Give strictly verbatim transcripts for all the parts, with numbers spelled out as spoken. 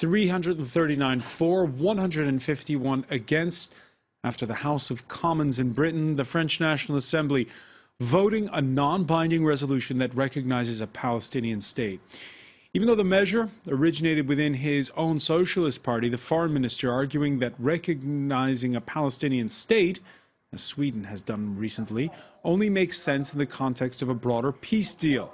three hundred thirty-nine for, one hundred fifty-one against. After the House of Commons in Britain, the French National Assembly voting a non-binding resolution that recognizes a Palestinian state. Even though the measure originated within his own Socialist Party, the foreign minister arguing that recognizing a Palestinian state, as Sweden has done recently, only makes sense in the context of a broader peace deal.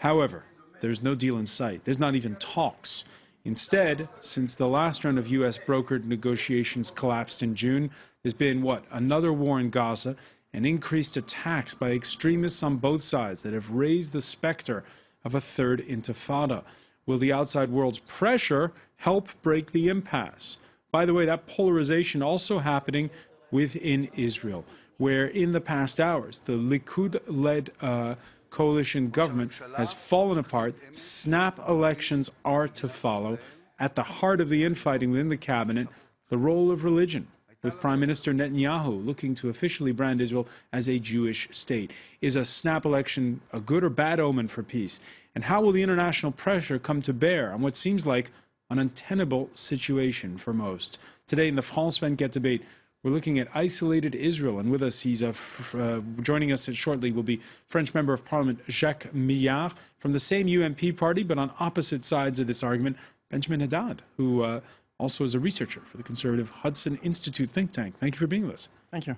However, there's no deal in sight. There's not even talks. Instead, since the last round of U S brokered negotiations collapsed in June, there's been, what, another war in Gaza and increased attacks by extremists on both sides that have raised the specter of a third intifada. Will the outside world's pressure help break the impasse? By the way, that polarization also happening within Israel, where in the past hours, the Likud-led uh, coalition government has fallen apart. Snap elections are to follow. At the heart of the infighting within the cabinet, the role of religion, with Prime Minister Netanyahu looking to officially brand Israel as a Jewish state. Is a snap election a good or bad omen for peace? And how will the international pressure come to bear on what seems like an untenable situation for most? Today in the France twenty-four debate, we're looking at isolated Israel, and with us, he's a, uh, joining us shortly will be French Member of Parliament Jacques Millard from the same U M P party, but on opposite sides of this argument, Benjamin Haddad, who... Uh, Also is a researcher for the conservative Hudson Institute think tank. Thank you for being with us. Thank you.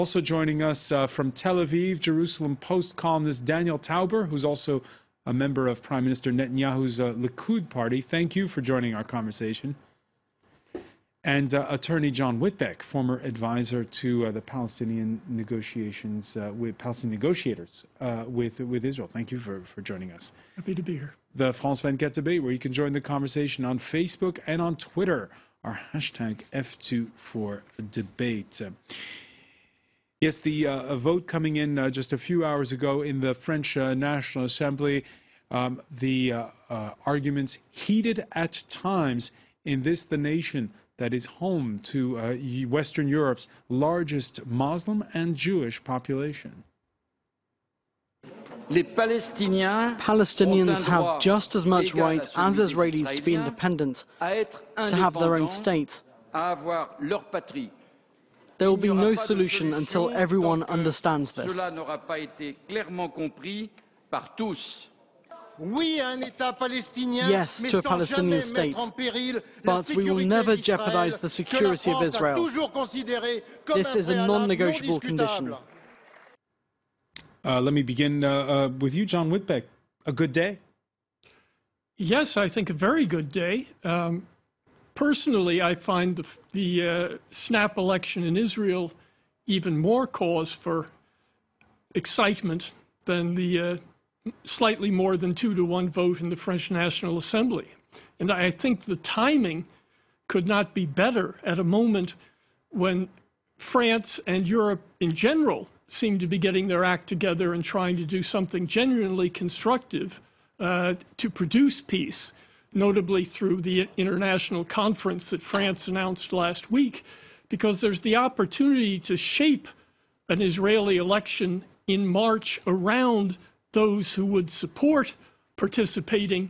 Also joining us uh, from Tel Aviv, Jerusalem Post columnist Daniel Tauber, who's also a member of Prime Minister Netanyahu's uh, Likud party. Thank you for joining our conversation. And uh, attorney John Whitbeck, former advisor to uh, the Palestinian negotiations uh, with Palestinian negotiators uh, with with Israel. Thank you for, for joining us. Happy to be here. The France twenty-four debate, where you can join the conversation on Facebook and on Twitter. Our hashtag F twenty-four debate. Yes, the uh, a vote coming in uh, just a few hours ago in the French uh, National Assembly. Um, the uh, uh, arguments heated at times in this the nation that is home to uh, Western Europe's largest Muslim and Jewish population. Palestinians have just as much right as Israelis to be independent, to have their own state. There will be no solution until everyone understands this. Yes to a Palestinian state, but we will never jeopardize the security of Israel. This is a non-negotiable condition. Uh, let me begin uh, uh, with you, John Whitbeck. A good day? Yes, I think a very good day. Um, personally, I find the, the uh, snap election in Israel even more cause for excitement than the uh, slightly more than two to one vote in the French National Assembly. And I think the timing could not be better at a moment when France and Europe in general seem to be getting their act together and trying to do something genuinely constructive uh, to produce peace, notably through the international conference that France announced last week, because there's the opportunity to shape an Israeli election in March around those who would support participating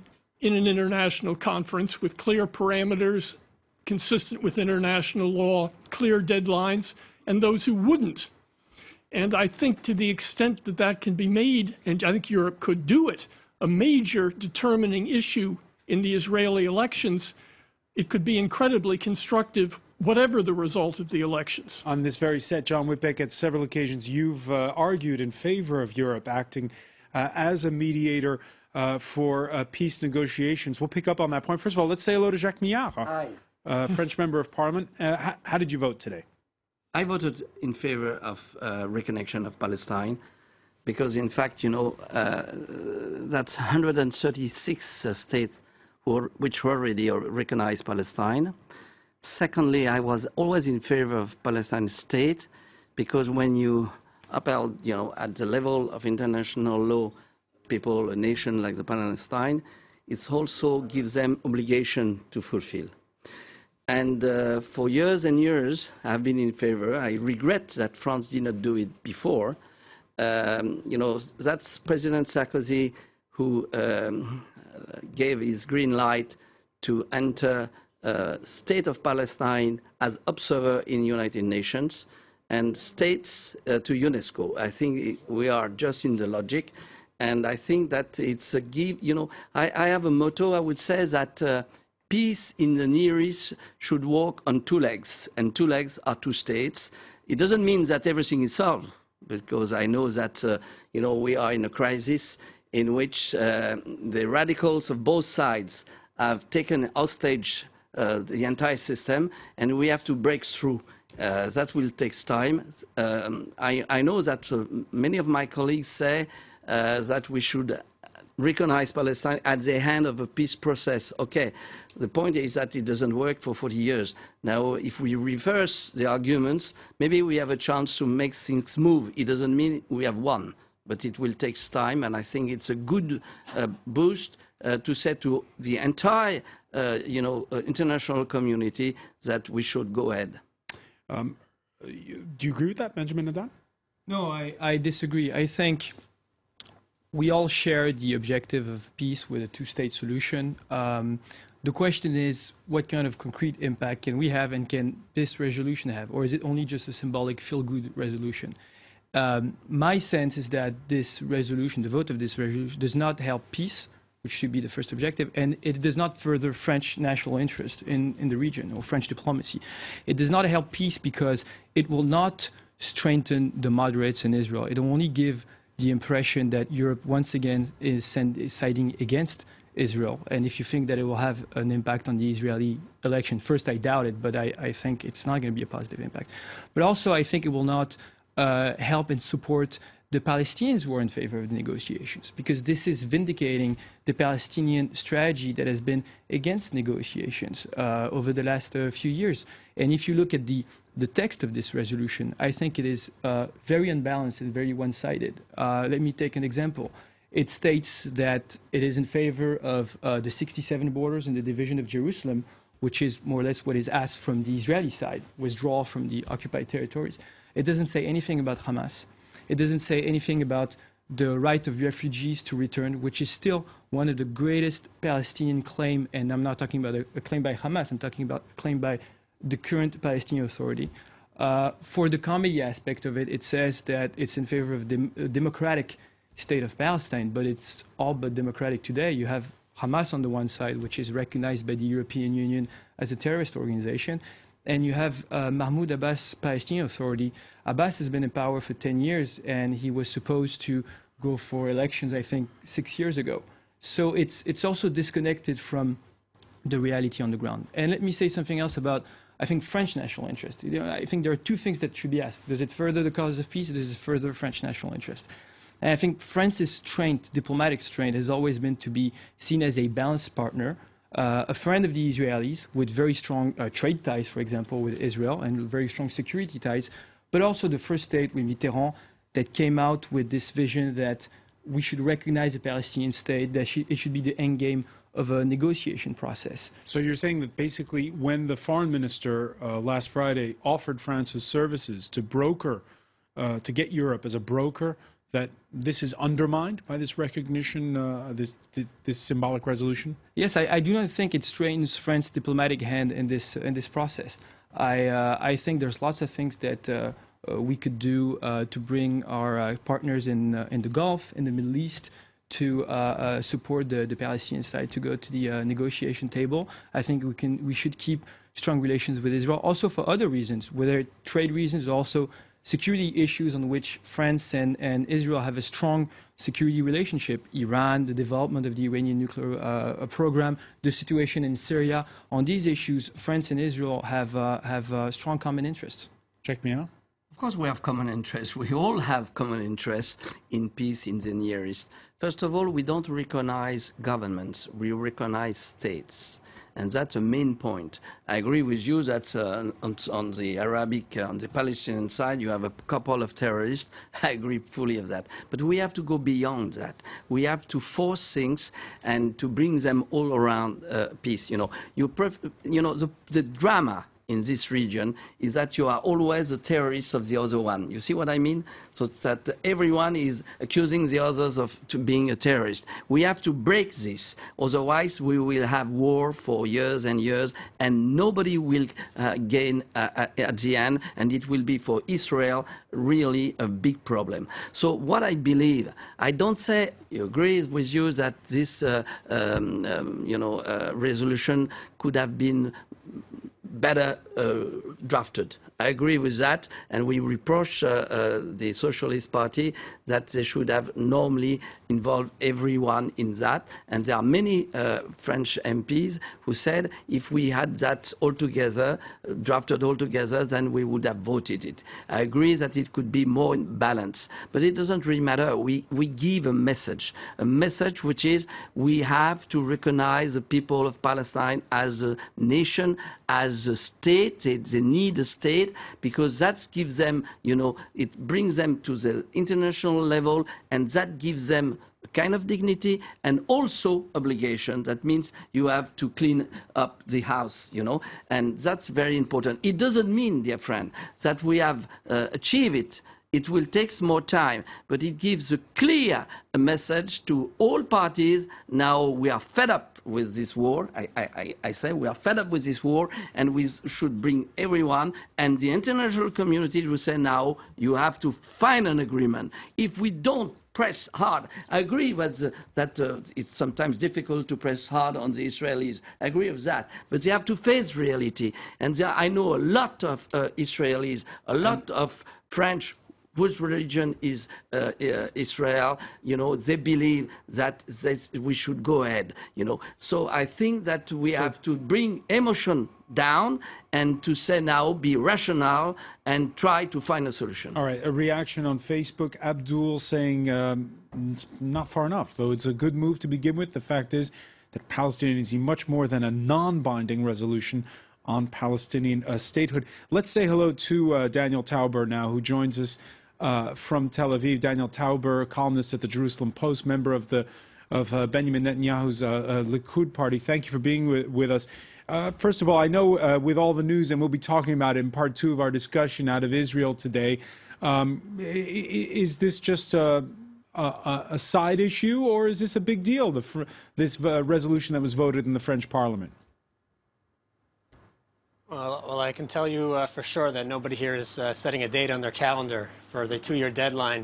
in an international conference with clear parameters, consistent with international law, clear deadlines, and those who wouldn't. And I think to the extent that that can be made, and I think Europe could do it, a major determining issue in the Israeli elections, it could be incredibly constructive, whatever the result of the elections. On this very set, John Whitbeck, at several occasions, you've uh, argued in favor of Europe acting uh, as a mediator uh, for uh, peace negotiations. We'll pick up on that point. First of all, let's say hello to Jacques Millard, uh, French member of parliament. Uh, how, how did you vote today? I voted in favor of uh, reconnection of Palestine because, in fact, you know, uh, that's one hundred thirty-six uh, states who are, which already recognize Palestine. Secondly, I was always in favor of Palestine state because when you upheld, you know, at the level of international law, people, a nation like the Palestine, it also gives them obligation to fulfill. And uh, for years and years, I've been in favor. I regret that France did not do it before. Um, you know, that's President Sarkozy who um, gave his green light to enter uh, state of Palestine as observer in United Nations and states uh, to UNESCO. I think we are just in the logic, and I think that it's a give, you know, I, I have a motto, I would say, that uh, peace in the Near East should walk on two legs, and two legs are two states. It doesn't mean that everything is solved, because I know that, uh, you know, we are in a crisis in which uh, the radicals of both sides have taken hostage uh, the entire system, and we have to break through. Uh, that will take time. Um, I, I know that uh, many of my colleagues say uh, that we should recognize Palestine at the end of a peace process. Okay, the point is that it doesn't work for forty years. Now, if we reverse the arguments, maybe we have a chance to make things move. It doesn't mean we have won, but it will take time, and I think it's a good uh, boost uh, to say to the entire uh, you know, uh, international community that we should go ahead. Um, do you agree with that, Benjamin Haddad? No, I, I disagree. I think we all share the objective of peace with a two-state solution. Um, the question is, what kind of concrete impact can we have, and can this resolution have? Or is it only just a symbolic feel-good resolution? Um, my sense is that this resolution, the vote of this resolution, does not help peace, which should be the first objective, and it does not further French national interest in, in the region or French diplomacy. It does not help peace because it will not strengthen the moderates in Israel. It will only give the impression that Europe once again is siding against Israel. And if you think that it will have an impact on the Israeli election, first, I doubt it, but I, I think it's not going to be a positive impact. But also, I think it will not uh, help and support the Palestinians were in favor of the negotiations, because this is vindicating the Palestinian strategy that has been against negotiations uh, over the last uh, few years. And if you look at the, the text of this resolution, I think it is uh, very unbalanced and very one-sided. Uh, let me take an example. It states that it is in favor of uh, the sixty-seven borders and the division of Jerusalem, which is more or less what is asked from the Israeli side, withdrawal from the occupied territories. It doesn't say anything about Hamas. It doesn't say anything about the right of refugees to return, which is still one of the greatest Palestinian claims, and I'm not talking about a, a claim by Hamas, I'm talking about a claim by the current Palestinian Authority. Uh, for the comedy aspect of it, it says that it's in favor of the dem democratic state of Palestine, but it's all but democratic today. You have Hamas on the one side, which is recognized by the European Union as a terrorist organization, and you have uh, Mahmoud Abbas, Palestinian Authority. Abbas has been in power for ten years, and he was supposed to go for elections, I think, six years ago. So it's, it's also disconnected from the reality on the ground. And let me say something else about, I think, French national interest. You know, I think there are two things that should be asked. Does it further the cause of peace, or does it further French national interest? And I think France's strength, diplomatic strength, has always been to be seen as a balanced partner, Uh, a friend of the Israelis with very strong uh, trade ties, for example, with Israel, and very strong security ties, but also the first state with Mitterrand that came out with this vision that we should recognize a Palestinian state, that it should be the end game of a negotiation process. So you're saying that basically when the foreign minister uh, last Friday offered France's services to broker, uh, to get Europe as a broker, that this is undermined by this recognition, uh, this, this this symbolic resolution? Yes, I, I do not think it strains France's diplomatic hand in this in this process. I uh, I think there's lots of things that uh, uh, we could do uh, to bring our uh, partners in uh, in the Gulf, in the Middle East, to uh, uh, support the, the Palestinian side to go to the uh, negotiation table. I think we can we should keep strong relations with Israel, also for other reasons, whether trade reasons, also security issues on which France and, and Israel have a strong security relationship. Iran, the development of the Iranian nuclear uh, program, the situation in Syria. On these issues, France and Israel have, uh, have uh, strong common interests. Jacques Millard? Of course we have common interests. We all have common interests in peace in the Near East. First of all, we don't recognize governments. We recognize states. And that's a main point. I agree with you that uh, on, on the Arabic, uh, on the Palestinian side, you have a couple of terrorists. I agree fully of that. But we have to go beyond that. We have to force things and to bring them all around uh, peace. You know, you pref you know the, the drama in this region is that you are always the terrorists of the other one. You see what I mean? So that everyone is accusing the others of to being a terrorist. We have to break this, otherwise we will have war for years and years, and nobody will uh, gain uh, at the end, and it will be for Israel really a big problem. So what I believe, I don't say, I agree with you that this uh, um, um, you know, uh, resolution could have been better uh, drafted. I agree with that, and we reproach uh, uh, the Socialist Party that they should have normally involved everyone in that. And there are many uh, French M Ps who said if we had that all together, uh, drafted all together, then we would have voted it. I agree that it could be more in balance, but it doesn't really matter. We, we give a message, a message which is we have to recognize the people of Palestine as a nation, as a state. They, they need a state, because that gives them, you know, it brings them to the international level, and that gives them a kind of dignity and also obligation. That means you have to clean up the house, you know, and that's very important. It doesn't mean, dear friend, that we have uh, achieved it. It will take more time, but it gives a clear message to all parties. Now we are fed up with this war. I, I, I say we are fed up with this war, and we should bring everyone and the international community to say now you have to find an agreement. If we don't press hard, I agree with, uh, that uh, it's sometimes difficult to press hard on the Israelis. I agree with that, but they have to face reality. And there, I know a lot of uh, Israelis, a lot um, of French, whose religion is uh, Israel, you know, they believe that this, we should go ahead, you know. So I think that we so have to bring emotion down and to say now be rational and try to find a solution. All right, a reaction on Facebook, Abdul saying um, it's not far enough, though it's a good move to begin with. The fact is that Palestinians need much more than a non-binding resolution on Palestinian uh, statehood. Let's say hello to uh, Daniel Tauber now, who joins us Uh, from Tel Aviv. Daniel Tauber, columnist at the Jerusalem Post, member of the of uh, Benjamin Netanyahu's uh, uh, Likud party. Thank you for being with, with us. Uh, first of all, I know uh, with all the news, and we'll be talking about it in part two of our discussion out of Israel today, um, is this just a, a, a side issue, or is this a big deal, the, this uh, resolution that was voted in the French parliament? Well, well, I can tell you uh, for sure that nobody here is uh, setting a date on their calendar for the two-year deadline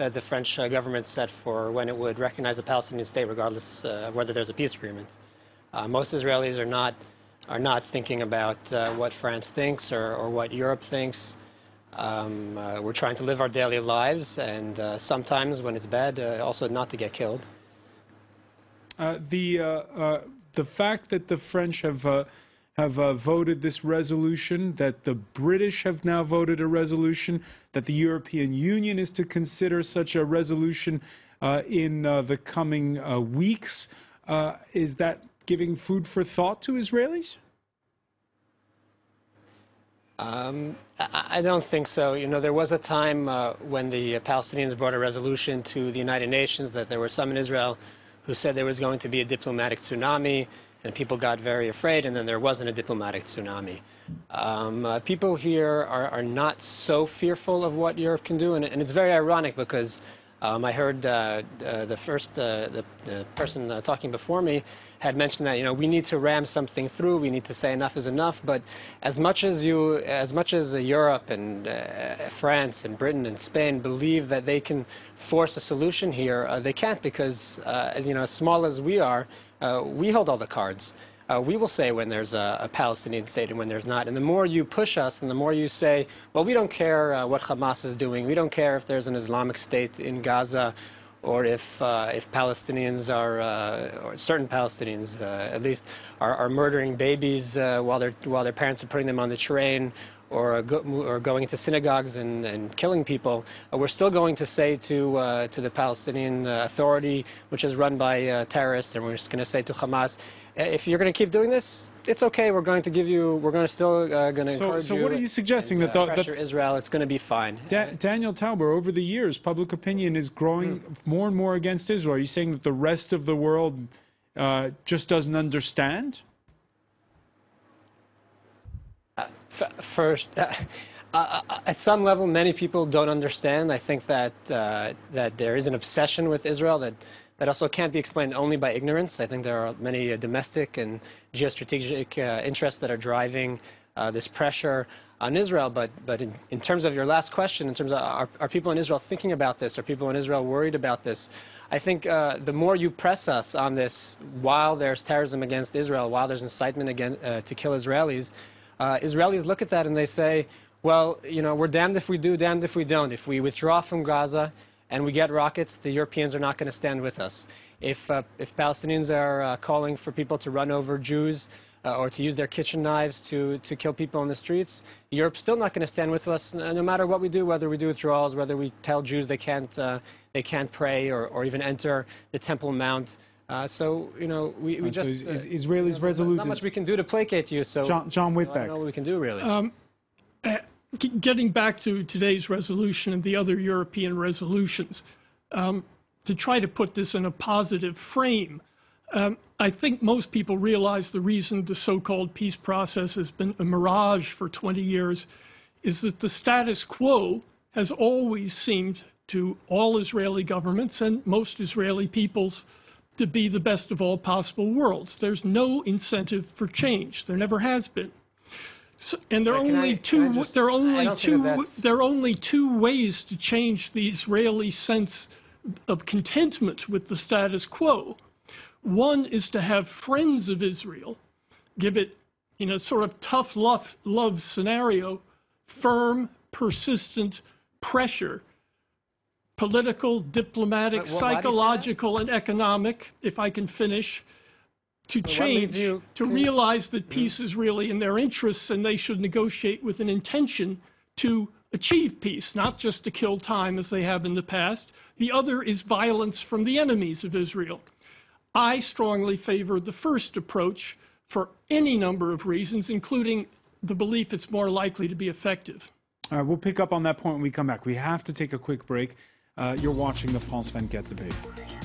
that the French uh, government set for when it would recognize a Palestinian state, regardless uh, whether there's a peace agreement. Uh, most Israelis are not are not thinking about uh, what France thinks or, or what Europe thinks. Um, uh, we're trying to live our daily lives, and uh, sometimes, when it's bad, uh, also not to get killed. Uh, the uh, uh, the fact that the French have uh have uh, voted this resolution, that the British have now voted a resolution, that the European Union is to consider such a resolution uh, in uh, the coming uh, weeks. Uh, is that giving food for thought to Israelis? Um, I, I don't think so. You know, there was a time uh, when the Palestinians brought a resolution to the United Nations that there were some in Israel who said there was going to be a diplomatic tsunami, and people got very afraid, and then there wasn't a diplomatic tsunami. Um, uh, people here are, are not so fearful of what Europe can do, and, and it's very ironic because um, I heard uh, uh, the first uh, the, the person uh, talking before me had mentioned that, you know, we need to ram something through, we need to say enough is enough, but as much as you, as much as uh, Europe and uh, France and Britain and Spain believe that they can force a solution here, uh, they can't, because uh, as, you know, as small as we are, Uh, we hold all the cards. Uh, we will say when there's a, a Palestinian state and when there's not. And the more you push us and the more you say, well, we don't care uh, what Hamas is doing. We don't care if there's an Islamic state in Gaza or if, uh, if Palestinians are, uh, or certain Palestinians uh, at least, are, are murdering babies uh, while, they're, while their parents are putting them on the train, or, go, or going into synagogues and, and killing people, uh, we're still going to say to, uh, to the Palestinian uh, Authority, which is run by uh, terrorists, and we're just going to say to Hamas, if you're going to keep doing this, it's okay. We're going to give you, we're going to still uh, going to so, encourage so you. So what are you suggesting? And, that uh, the, pressure that Israel, it's going to be fine. Da Daniel Tauber, over the years, public opinion is growing mm. more and more against Israel. Are you saying that the rest of the world uh, just doesn't understand? f first, uh, uh, at some level, many people don't understand. I think that uh, that there is an obsession with Israel that that also can't be explained only by ignorance. I think there are many uh, domestic and geostrategic uh, interests that are driving uh, this pressure on Israel. But but in, in terms of your last question, in terms of are, are people in Israel thinking about this? Are people in Israel worried about this? I think uh, the more you press us on this, while there's terrorism against Israel, while there's incitement again, uh, to kill Israelis, uh, Israelis look at that and they say, well, you know, we're damned if we do, damned if we don't. If we withdraw from Gaza and we get rockets, the Europeans are not going to stand with us. If, uh, if Palestinians are uh, calling for people to run over Jews uh, or to use their kitchen knives to, to kill people in the streets, Europe's still not going to stand with us, no matter what we do, whether we do withdrawals, whether we tell Jews they can't, uh, they can't pray or, or even enter the Temple Mount. Uh, so, you know, we, we just... So is, is, Israelis uh, you know, there's resolute... There's not much we can do to placate you, so... John, John Whitbeck. So I don't know what we can do, really. Um, uh, Getting back to today's resolution and the other European resolutions, um, to try to put this in a positive frame, um, I think most people realize the reason the so-called peace process has been a mirage for twenty years is that the status quo has always seemed to all Israeli governments and most Israeli peoples to be the best of all possible worlds. There's no incentive for change. There never has been. So, and there are only I, two. Just, there are only two. There are only two ways to change the Israeli sense of contentment with the status quo. One is to have friends of Israel, give it, in a sort of tough love, love scenario, firm, persistent pressure, political, diplomatic, what, psychological, and economic. If I can finish. To change, you, to realize that peace is really in their interests and they should negotiate with an intention to achieve peace, not just to kill time as they have in the past. The other is violence from the enemies of Israel. I strongly favor the first approach for any number of reasons, including the belief it's more likely to be effective. All right, we'll pick up on that point when we come back. We have to take a quick break. Uh, you're watching the France twenty-four debate.